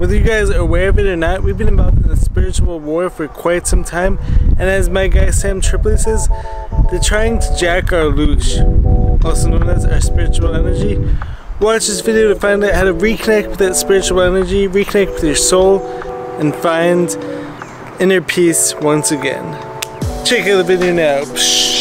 Whether you guys are aware of it or not, we've been involved in the spiritual war for quite some time, and as my guy Sam Tripoli says, they're trying to jack our luge, also known as our spiritual energy. Watch this video to find out how to reconnect with that spiritual energy, reconnect with your soul, and find inner peace once again. Check out the video now.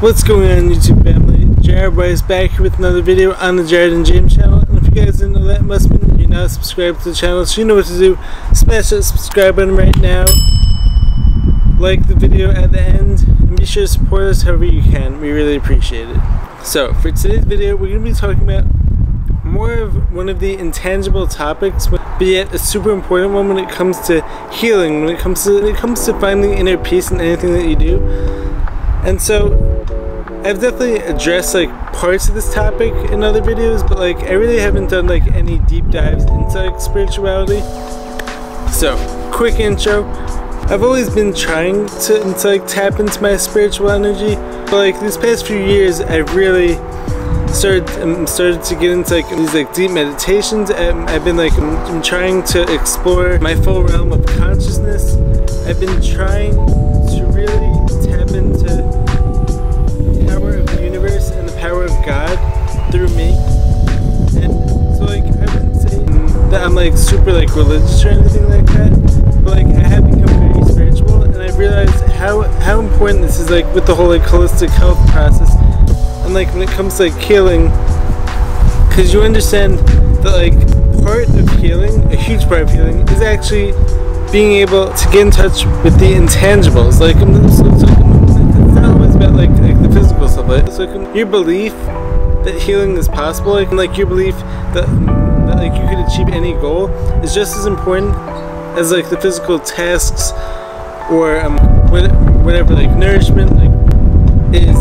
What's going on, YouTube family? Jared Weiss back here with another video on the Jared and James channel. And if you guys didn't know, that must mean that you're now subscribed to the channel, so you know what to do. Smash that subscribe button right now, like the video at the end, and be sure to support us however you can. We really appreciate it. So for today's video, we're going to be talking about more of one of the intangible topics, but yet a super important one when it comes to healing, when it comes to finding inner peace in anything that you do. And so I've definitely addressed like parts of this topic in other videos, but like I really haven't done like any deep dives into like spirituality. So quick intro, I've always been trying to like tap into my spiritual energy, but like these past few years I've really started to get into like these like deep meditations. I've been like I'm trying to explore my full realm of consciousness. I've been trying to really tap into of God through me, and so like I wouldn't say that I'm like super like religious or anything like that, but like I have become very spiritual, and I realized how important this is, like with the whole like holistic health process, and like when it comes to like healing, because you understand that like part of healing, a huge part of healing, is actually being able to get in touch with the intangibles. Like it's not always about like the physical stuff, like so your belief that healing is possible, like your belief that like you could achieve any goal is just as important as like the physical tasks or whatever like nourishment like is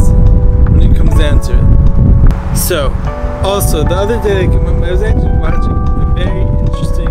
when it comes down to it. So also the other day, like, I was actually watching a very interesting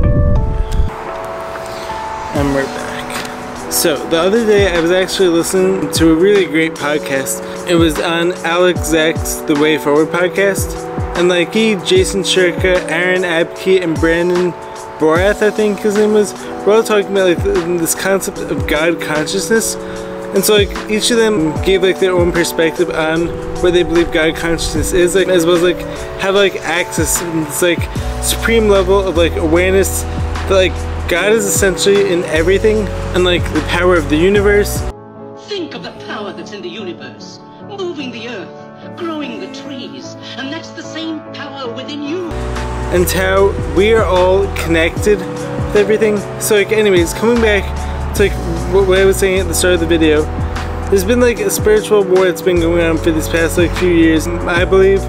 I was actually listening to a really great podcast. It was on Alex Zeck's The Way Forward podcast. And like he, Jason Shirka, Aaron Abke, and Brandon Borath, I think his name was, were all talking about like this concept of God consciousness. And so like each of them gave like their own perspective on what they believe God consciousness is, like, as well as like have like access to this like supreme level of like awareness that like God is essentially in everything, and like the power of the universe. Think of the power that's in the universe, moving the earth, growing the trees, and that's the same power within you. And how we are all connected with everything. So like anyways, coming back to like what I was saying at the start of the video, there's been like a spiritual war that's been going on for these past like few years, I believe.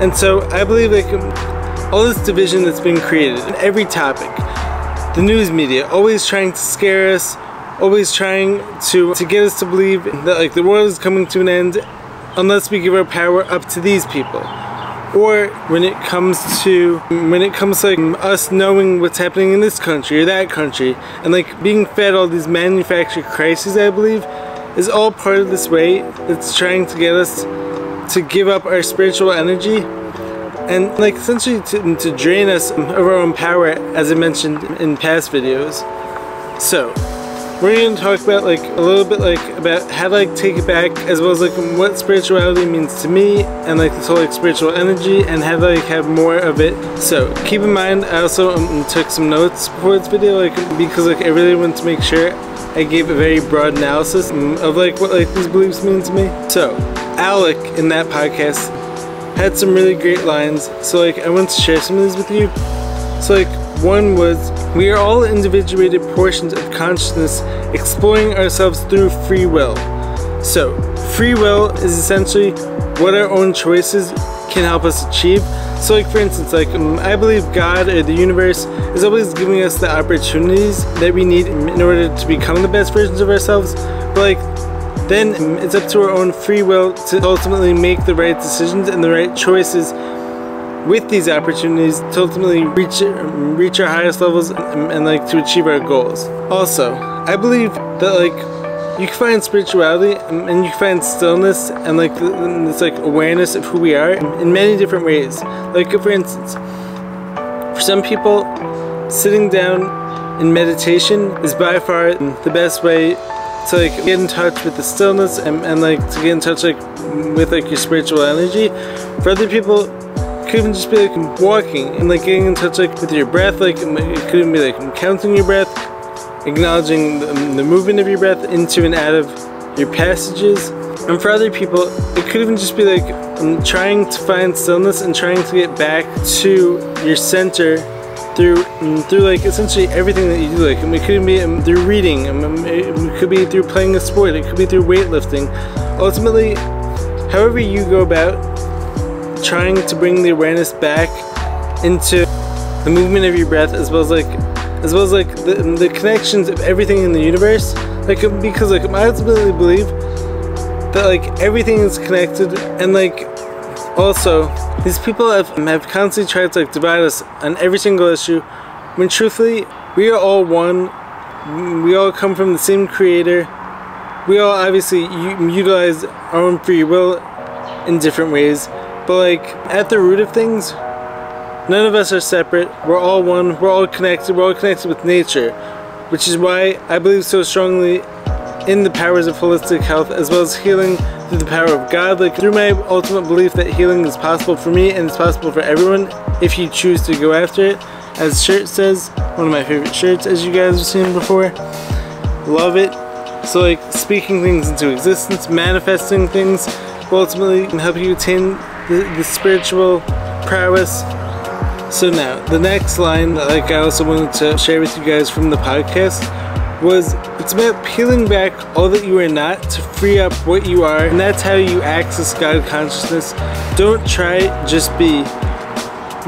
And so I believe like all this division that's been created in every topic. The news media always trying to scare us, always trying to get us to believe that like the world is coming to an end unless we give our power up to these people. Or when it comes to like us knowing what's happening in this country or that country, and like being fed all these manufactured crises, I believe is all part of this way that's trying to get us to give up our spiritual energy, and like essentially to drain us of our own power, as I mentioned in past videos. So we're going to talk about like a little bit like about how to like take it back, as well as like what spirituality means to me, and like this whole like spiritual energy, and how to like have more of it. So keep in mind I also took some notes before this video, like because like I really wanted to make sure I gave a very broad analysis of like what like these beliefs mean to me. So Alec in that podcast had some really great lines, so like I want to share some of these with you. So like one was, we are all individuated portions of consciousness exploring ourselves through free will. So free will is essentially what our own choices can help us achieve. So like for instance, like I believe God or the universe is always giving us the opportunities that we need in order to become the best versions of ourselves, but like then it's up to our own free will to ultimately make the right decisions and the right choices with these opportunities to ultimately reach our highest levels and like to achieve our goals. Also, I believe that you can find spirituality and you can find stillness and this awareness of who we are in many different ways. Like for instance, for some people, sitting down in meditation is by far the best way to get in touch with the stillness and to get in touch with your spiritual energy. For other people, it could even just be walking and getting in touch with your breath. It could even be counting your breath, acknowledging the movement of your breath into and out of your passages. And for other people, it could even just be trying to find stillness and trying to get back to your center through essentially everything that you do. It could be through reading, it could be through playing a sport, it could be through weightlifting. Ultimately, however you go about trying to bring the awareness back into the movement of your breath, as well as the connections of everything in the universe, because I ultimately believe that everything is connected. And also, these people have constantly tried to divide us on every single issue, when truthfully, we are all one. We all come from the same creator. We all obviously utilize our own free will in different ways, but at the root of things, none of us are separate. We're all one. We're all connected. We're all connected with nature, which is why I believe so strongly in the powers of holistic health, as well as healing through the power of God. Through my ultimate belief that healing is possible for me and it's possible for everyone if you choose to go after it. As the shirt says, one of my favorite shirts, as you guys have seen before. Love it. So speaking things into existence, manifesting things, will ultimately help you attain the spiritual prowess. So now, the next line that I also wanted to share with you guys from the podcast was, it's about peeling back all that you are not to free up what you are, and that's how you access God consciousness. Don't try, just be.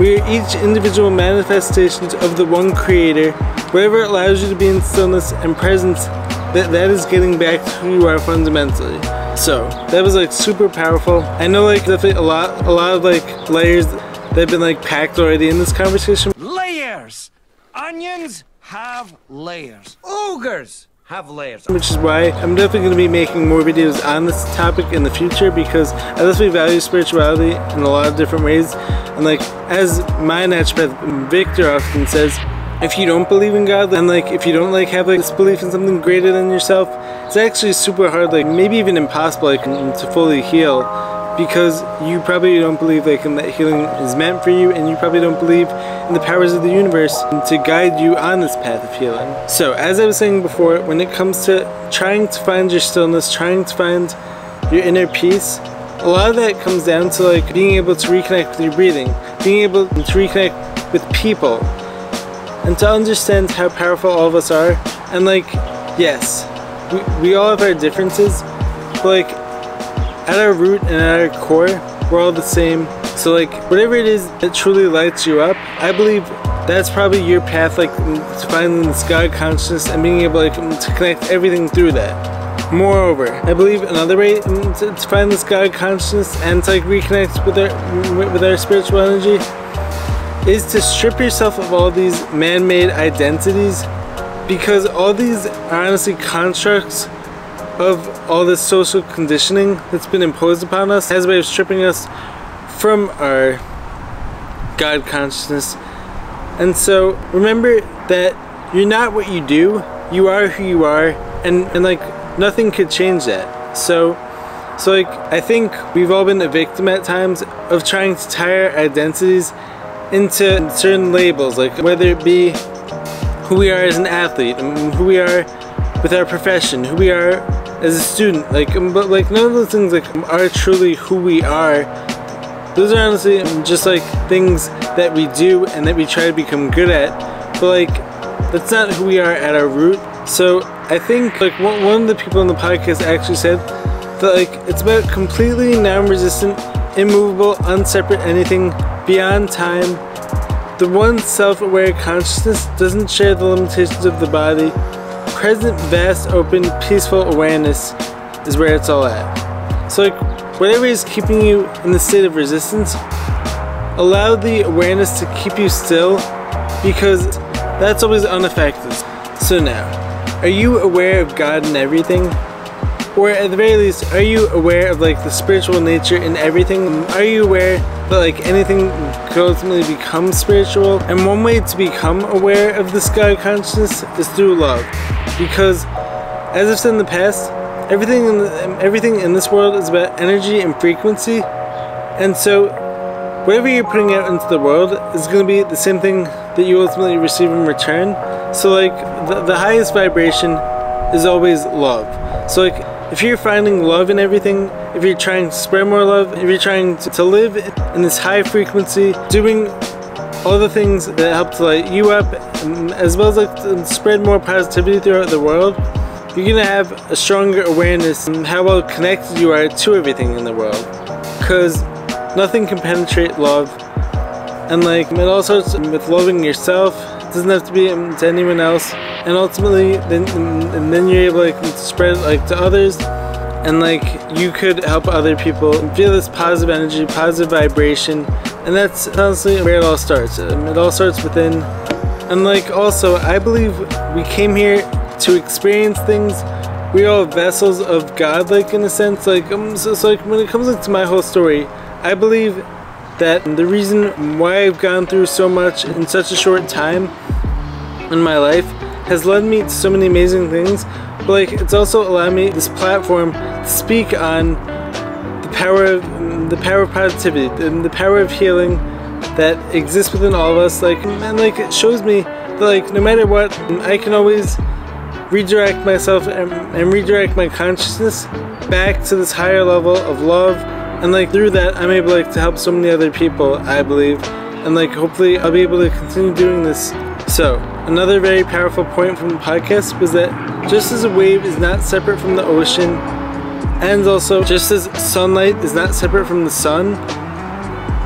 We are each individual manifestations of the one creator. Whatever allows you to be in stillness and presence, that is getting back to who you are fundamentally. So that was super powerful. I know definitely a lot of layers that have been packed already in this conversation. Layers! Onions have layers. Ogres have layers. Which is why I'm definitely going to be making more videos on this topic in the future, because I definitely value spirituality in a lot of different ways. And as my naturopath Victor often says, if you don't believe in God, and if you don't have this belief in something greater than yourself, it's actually super hard, maybe even impossible to fully heal, because you probably don't believe that healing is meant for you, and you probably don't believe in the powers of the universe to guide you on this path of healing. So as I was saying before, when it comes to trying to find your stillness, trying to find your inner peace, a lot of that comes down to being able to reconnect with your breathing, being able to reconnect with people, and to understand how powerful all of us are. And yes, we all have our differences, but at our root and at our core, we're all the same. So whatever it is that truly lights you up, I believe that's probably your path, to finding this God consciousness and being able to connect everything through that. Moreover, I believe another way to find this God consciousness and to reconnect with our spiritual energy is to strip yourself of all these man-made identities, because all these are honestly constructs of all this social conditioning that's been imposed upon us as a way of stripping us from our God consciousness. And so remember that you're not what you do, you are who you are, and nothing could change that. So I think we've all been a victim at times of trying to tie our identities into certain labels, whether it be who we are as an athlete, who we are with our profession, who we are as a student, but none of those things are truly who we are. Those are honestly just things that we do and that we try to become good at, but that's not who we are at our root. So I think one of the people in the podcast actually said that it's about completely non-resistant, immovable, unseparate anything beyond time. The one self-aware consciousness doesn't share the limitations of the body. Present, vast, open, peaceful awareness is where it's all at. So whatever is keeping you in the state of resistance, Allow the awareness to keep you still, because that's always unaffected. So now, are you aware of God in everything? Or at the very least, are you aware of like the spiritual nature in everything? Are you aware that like anything could ultimately become spiritual? And one way to become aware of this God consciousness is through love. Because, as I've said in the past, everything in this world is about energy and frequency. And so, whatever you're putting out into the world is going to be the same thing that you ultimately receive in return. So like, the highest vibration is always love. So like, if you're finding love in everything, if you're trying to spread more love, if you're trying to live in this high frequency, doing all the things that help to light you up, as well as like to spread more positivity throughout the world, you're gonna have a stronger awareness in how well connected you are to everything in the world. Because nothing can penetrate love, and like it all starts with loving yourself. It doesn't have to be to anyone else, and ultimately then you're able like, to spread like to others, and like you could help other people feel this positive energy, positive vibration. And that's honestly where it all starts. It all starts within. And like also, I believe we came here to experience things. We're all vessels of God, like in a sense. Like so like when it comes to my whole story, I believe that the reason why I've gone through so much in such a short time in my life has led me to so many amazing things, but like it's also allowed me this platform to speak on the power of positivity and the power of healing that exists within all of us. Like, and like it shows me that like no matter what, I can always redirect myself and redirect my consciousness back to this higher level of love. And like through that, I'm able like to help so many other people, I believe. And like hopefully I'll be able to continue doing this. So another very powerful point from the podcast was that just as a wave is not separate from the ocean, and also just as sunlight is not separate from the sun,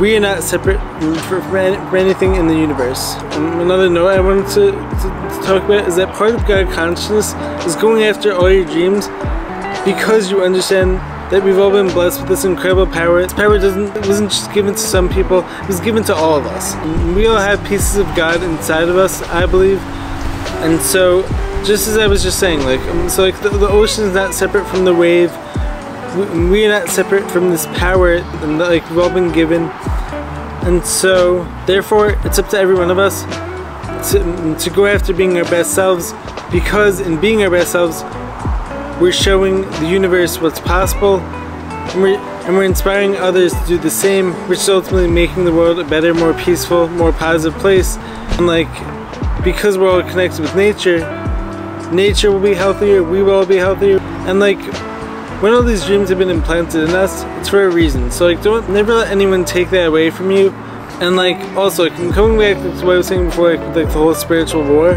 we are not separate from anything in the universe. And another note I wanted to talk about is that part of God consciousness is going after all your dreams, because you understand that we've all been blessed with this incredible power. This power wasn't just given to some people, it was given to all of us. We all have pieces of God inside of us, I believe. And so, just as I was just saying, like, so like the ocean is not separate from the wave. We are not separate from this power that like we've all been given. And so, therefore, it's up to every one of us to go after being our best selves, because in being our best selves, we're showing the universe what's possible, and we're inspiring others to do the same, which is ultimately making the world a better, more peaceful, more positive place. And like, because we're all connected with nature, nature will be healthier, we will all be healthier. And like, when all these dreams have been implanted in us, it's for a reason. So like, never let anyone take that away from you. And like, also, like, coming back to what I was saying before, like, the whole spiritual war,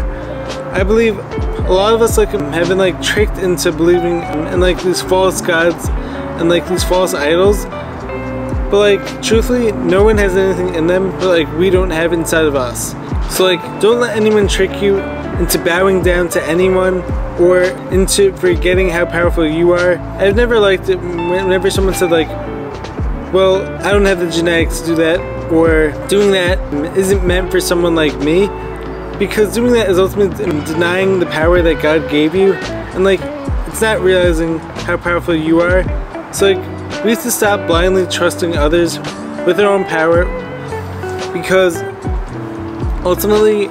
I believe a lot of us like have been like tricked into believing in like these false gods and like these false idols, but like truthfully no one has anything in them but like we don't have inside of us. So like don't let anyone trick you into bowing down to anyone or into forgetting how powerful you are. I've never liked it whenever someone said like, well, I don't have the genetics to do that, or doing that isn't meant for someone like me. Because doing that is ultimately denying the power that God gave you, and like it's not realizing how powerful you are. So like we have to stop blindly trusting others with their own power, because ultimately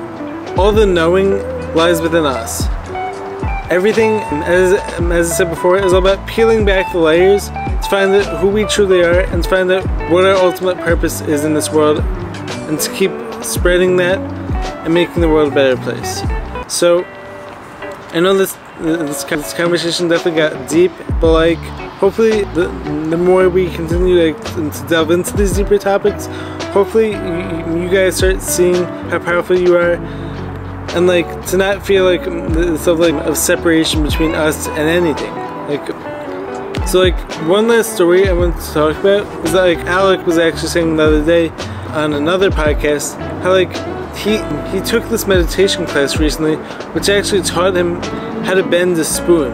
all the knowing lies within us. Everything, as I said before, is all about peeling back the layers to find out who we truly are and to find out what our ultimate purpose is in this world, and to keep spreading that and making the world a better place. So, I know this conversation definitely got deep, but like, hopefully the more we continue like, to delve into these deeper topics, hopefully you guys start seeing how powerful you are, and like, to not feel like this level like, of separation between us and anything. Like, so like, one last story I wanted to talk about is that like, Alec was actually saying the other day on another podcast, how like, he took this meditation class recently, which actually taught him how to bend a spoon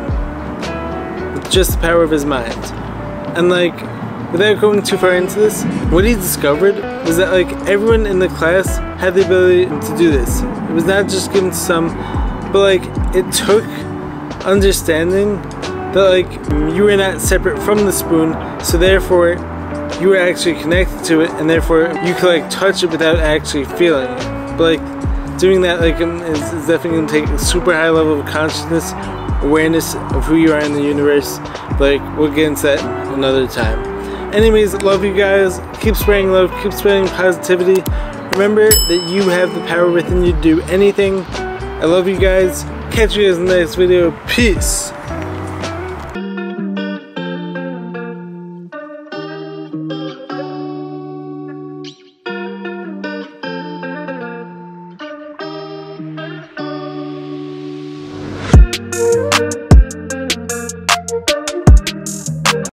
with just the power of his mind. And like, without going too far into this, what he discovered was that like everyone in the class had the ability to do this. It was not just given to some, but like it took understanding that like you were not separate from the spoon, so therefore you were actually connected to it, and therefore you could like touch it without actually feeling it. But like doing that like is definitely gonna take a super high level of consciousness, awareness of who you are in the universe. Like we'll get into that another time. Anyways, love you guys. Keep spreading love, keep spreading positivity. Remember that you have the power within you to do anything. I love you guys. Catch you guys in the next video. Peace.